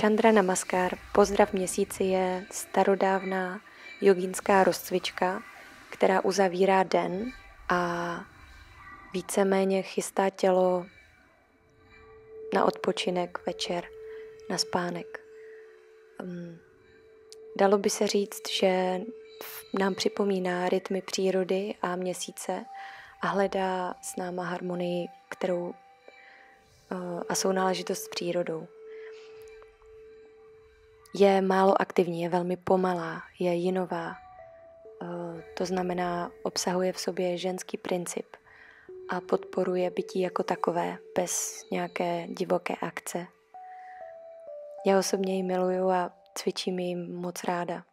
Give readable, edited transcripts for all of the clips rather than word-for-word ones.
Chandra Namaskar, pozdrav měsíci, je starodávná jogínská rozcvička, která uzavírá den a víceméně chystá tělo na odpočinek večer, na spánek. Dalo by se říct, že nám připomíná rytmy přírody a měsíce a hledá s náma harmonii, kterou a sounáležitost s přírodou. Je málo aktivní, je velmi pomalá, je jinová. To znamená, obsahuje v sobě ženský princip a podporuje bytí jako takové, bez nějaké divoké akce. Já osobně ji miluju a cvičím ji moc ráda.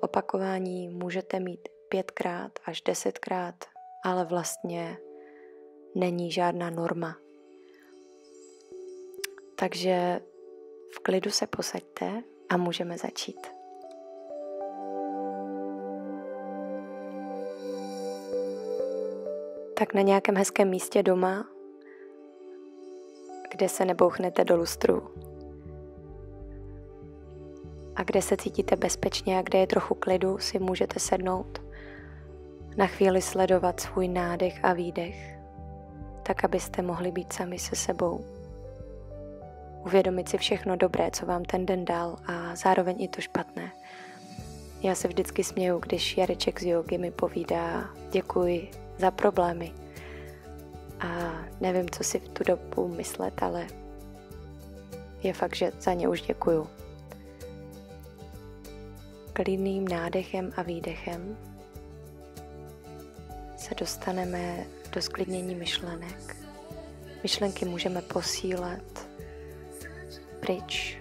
Opakování můžete mít 5krát až 10krát, ale vlastně není žádná norma. Takže v klidu se posaďte a můžeme začít. Tak na nějakém hezkém místě doma, kde se nebouchnete do lustru a kde se cítíte bezpečně a kde je trochu klidu, si můžete sednout, na chvíli sledovat svůj nádech a výdech, tak abyste mohli být sami se sebou. Uvědomit si všechno dobré, co vám ten den dal, a zároveň i to špatné. Já se vždycky směju, když Jareček z jógy mi povídá: děkuji za problémy. A nevím, co si v tu dobu myslet, ale je fakt, že za ně už děkuju. Klidným nádechem a výdechem se dostaneme do sklidnění myšlenek. Myšlenky můžeme posílat pryč.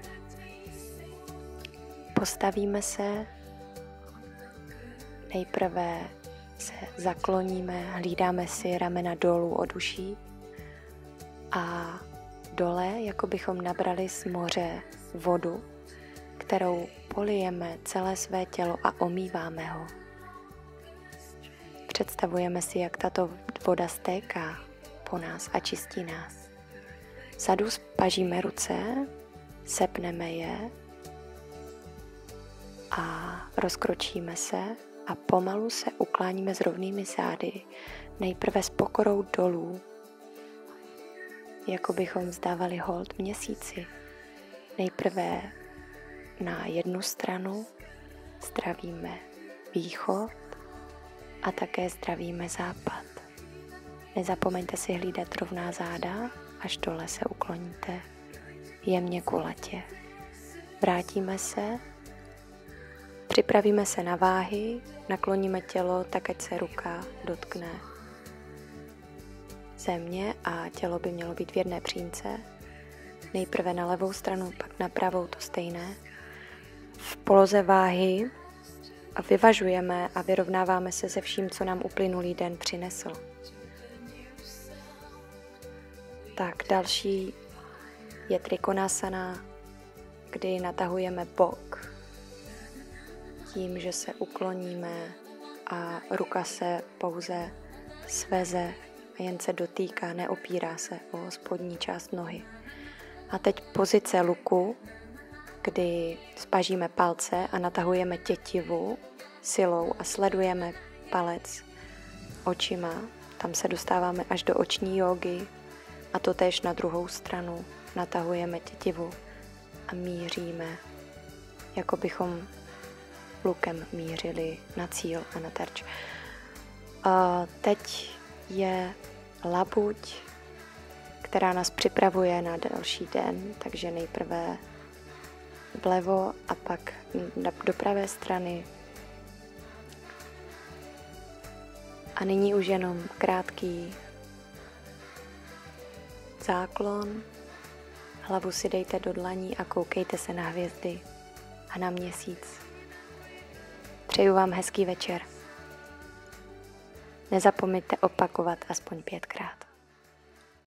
Postavíme se, nejprve se zakloníme, hlídáme si ramena dolů od uší a dole, jako bychom nabrali z moře vodu, kterou polijeme celé své tělo a omýváme ho. Představujeme si, jak tato voda stéká po nás a čistí nás. Vzadu spažíme ruce, sepneme je a rozkročíme se a pomalu se ukláníme s rovnými zády, nejprve s pokorou dolů, jako bychom vzdávali hold měsíci. Nejprve na jednu stranu zdravíme východ a také zdravíme západ. Nezapomeňte si hlídat rovná záda, až dole se ukloníte jemně kulatě. Vrátíme se, připravíme se na váhy, nakloníme tělo tak, ať se ruka dotkne země a tělo by mělo být v jedné přímce. Nejprve na levou stranu, pak na pravou, to stejné. V poloze váhy a vyvažujeme a vyrovnáváme se se vším, co nám uplynulý den přinesl. Tak další je trikonasana, kdy natahujeme bok tím, že se ukloníme a ruka se pouze sveze a jen se dotýká, neopírá se o spodní část nohy. A teď pozice luku, kdy spažíme palce a natahujeme tětivu silou a sledujeme palec očima. Tam se dostáváme až do oční jógy. A to též na druhou stranu, natahujeme tětivu a míříme, jako bychom lukem mířili na cíl a na terč. A teď je labuť, která nás připravuje na další den, takže nejprve vlevo a pak do pravé strany. A nyní už jenom krátký záklon, hlavu si dejte do dlaní a koukejte se na hvězdy a na měsíc. Přeju vám hezký večer. Nezapomeňte opakovat aspoň 5krát.